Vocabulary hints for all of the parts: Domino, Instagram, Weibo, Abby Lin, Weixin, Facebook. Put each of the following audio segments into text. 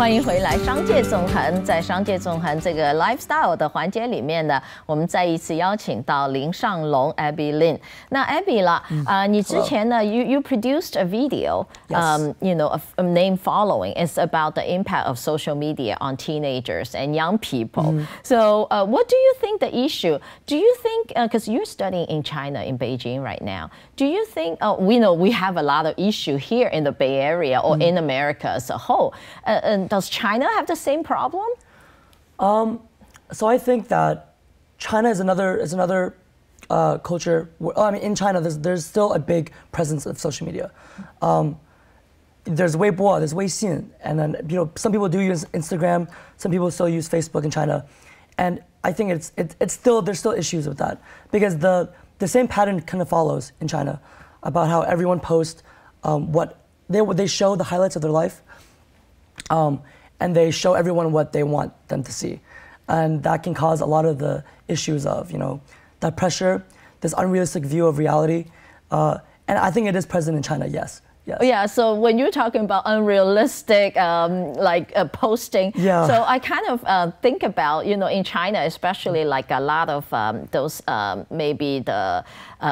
欢迎回来，商界纵横。在商界纵横这个 lifestyle 的环节里面呢，我们再一次邀请到林尚龙 Abby Lin。那 Abby 啦，你之前呢 ，you produced a video， you know, a name following. It's about the impact of social media on teenagers and young people. So, what do you think the issue? Do you think, because you're studying in China, in Beijing right now, do you think we know we have a lot of issue here in the Bay Area or in America as a whole? Does China have the same problem? So I think that China is another culture. I mean, in China, there's still a big presence of social media. There's Weibo, there's Weixin, and then some people do use Instagram, some people still use Facebook in China, and I think it's still there's still issues with that because the same pattern kind of follows in China about how everyone posts what they show the highlights of their life. And they show everyone what they want them to see, and that can cause a lot of the issues of that pressure, this unrealistic view of reality, and I think it is present in China. Yes. Yes. Yeah. So when you're talking about unrealistic, posting, yeah. So I kind of think about in China, especially like a lot of those maybe the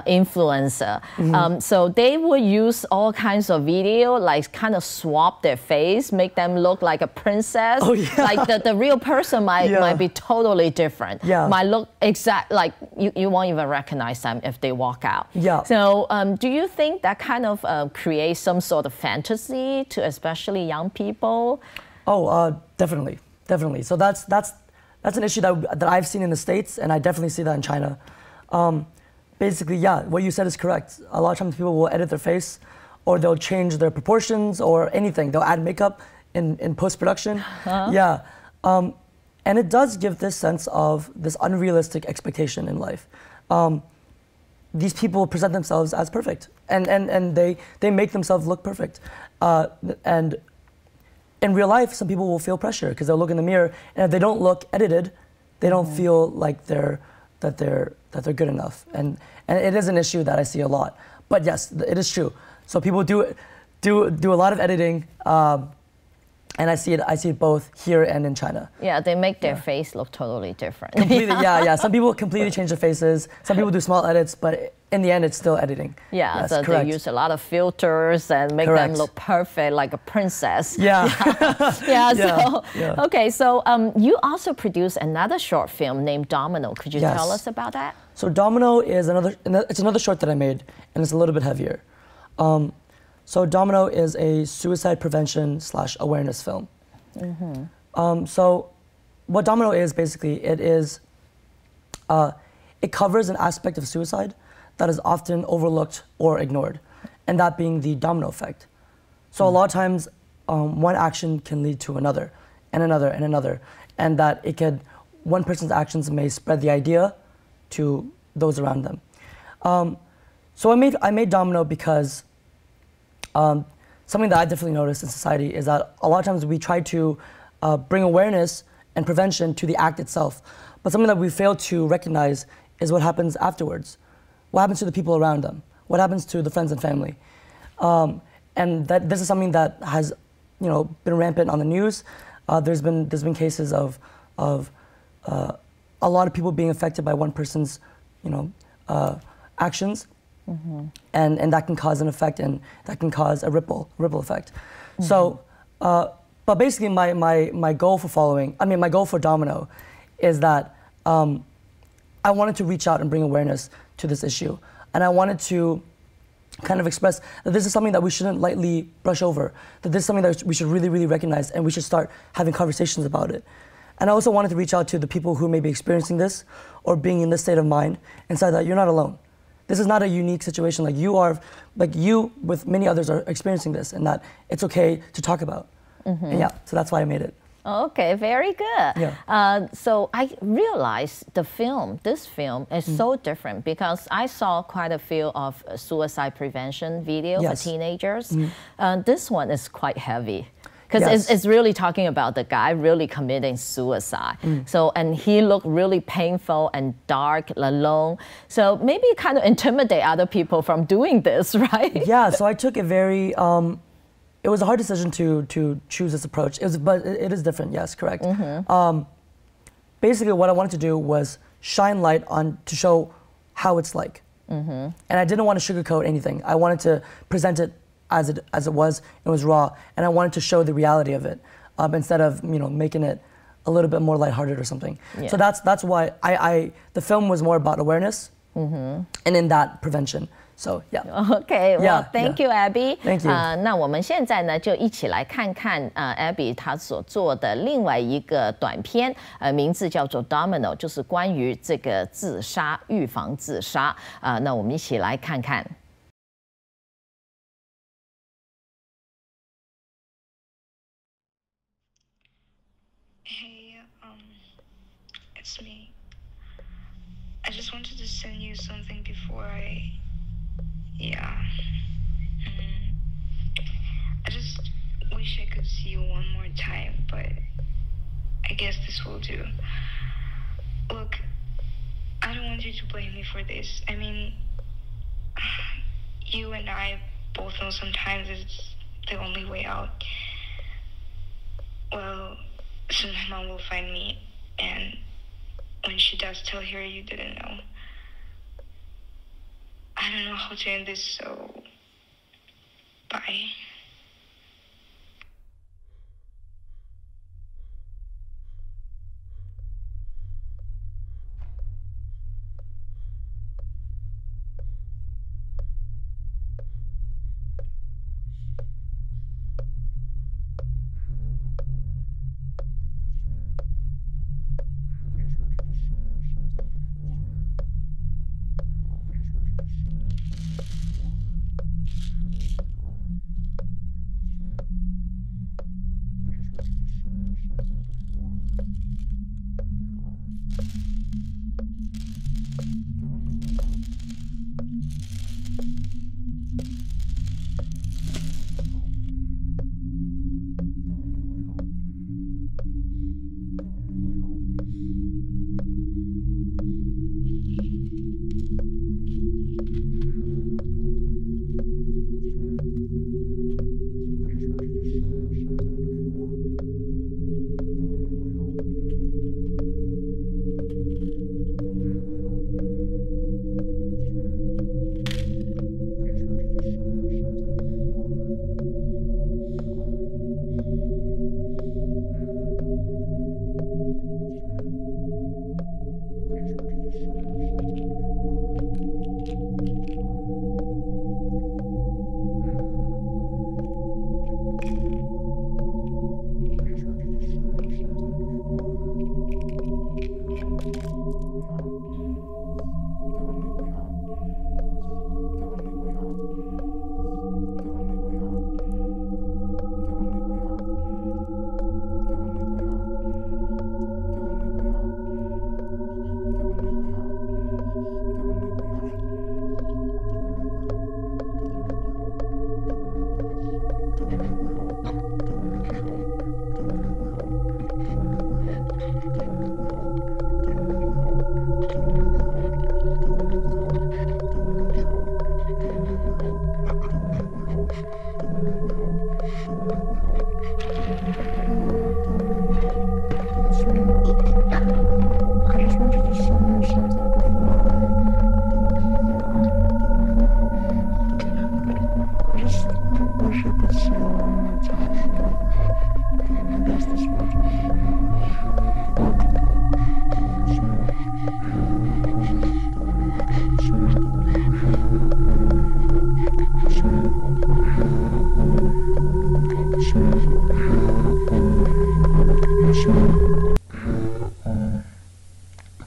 influencer. Mm-hmm. So they will use all kinds of video, like kind of swap their face, make them look like a princess. Oh, yeah. Like the real person might be totally different. Yeah. Might look exact like you won't even recognize them if they walk out. Yeah. So do you think that kind of creates some sort of fantasy to especially young people? Oh, definitely. So that's an issue that I've seen in the States, and I definitely see that in China. Basically, yeah, what you said is correct. A lot of times people will edit their face, or they'll change their proportions, or anything. They'll add makeup in post-production. Uh-huh. Yeah, and it does give this sense of this unrealistic expectation in life. These people present themselves as perfect, and they make themselves look perfect. And in real life, some people will feel pressure because they'll look in the mirror, and if they don't look edited, they don't feel like they're good enough. And it is an issue that I see a lot. But yes, it is true. So people do a lot of editing. And I see it both here and in China. Yeah, they make their face look totally different. Completely, yeah. Some people completely change their faces. Some people do small edits, but in the end, it's still editing. Yeah, yes, so correct. They use a lot of filters and make them look perfect, like a princess. Yeah. Okay, so you also produced another short film named Domino. Could you tell us about that? So Domino is another short that I made, and it's a little bit heavier. So Domino is a suicide prevention / awareness film. Mm-hmm. So what Domino is basically, it covers an aspect of suicide that is often overlooked or ignored, and that being the domino effect. So a lot of times one action can lead to another and another and another, and that one person's actions may spread the idea to those around them. So I made Domino because something that I definitely noticed in society is that a lot of times we try to bring awareness and prevention to the act itself, but something that we fail to recognize is what happens afterwards. What happens to the people around them? What happens to the friends and family? And that this is something that has, been rampant on the news. There's been cases of a lot of people being affected by one person's, actions. Mm-hmm. And that can cause an effect, and that can cause a ripple effect. Mm-hmm. So, but basically my goal for my goal for Domino is that I wanted to reach out and bring awareness to this issue. And I wanted to kind of express that this is something that we shouldn't lightly brush over, that this is something that we should really, really recognize, and we should start having conversations about it. And I also wanted to reach out to the people who may be experiencing this or being in this state of mind and say that you're not alone. This is not a unique situation. Like you with many others are experiencing this, and that it's okay to talk about. Mm-hmm. And yeah, so that's why I made it. Okay, very good. Yeah. So I realized this film is so different because I saw quite a few of suicide prevention videos for teenagers. Mm-hmm. This one is quite heavy. Because it's really talking about the guy really committing suicide. So, and he looked really painful and dark, alone. So maybe kind of intimidate other people from doing this, right? Yeah, so I took a very it was a hard decision to choose this approach. It was, but it is different, yes, correct. Mm-hmm. Basically, what I wanted to do was shine light on to show how it's like. Mm-hmm. And I didn't want to sugarcoat anything. I wanted to present it as it was. It was raw, and I wanted to show the reality of it instead of making it a little bit more lighthearted or something. Yeah. So that's why the film was more about awareness, mm-hmm. and in that prevention. So yeah. Okay. Well, yeah, thank you, Abby. Thank you. 那我们现在呢，就一起来看看Abby 她所做的另外一个短片，名字叫做 Domino， 就是关于这个自杀、预防自杀。那我们一起来看看。Hey, it's me. I just wanted to send you something before I. Yeah. I just wish I could see you one more time, but I guess this will do. Look, I don't want you to blame me for this. I mean, you and I both know sometimes it's the only way out. Well, soon my mom will find me, and when she does, tell her you didn't know. I don't know how to end this, so bye.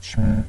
Sure.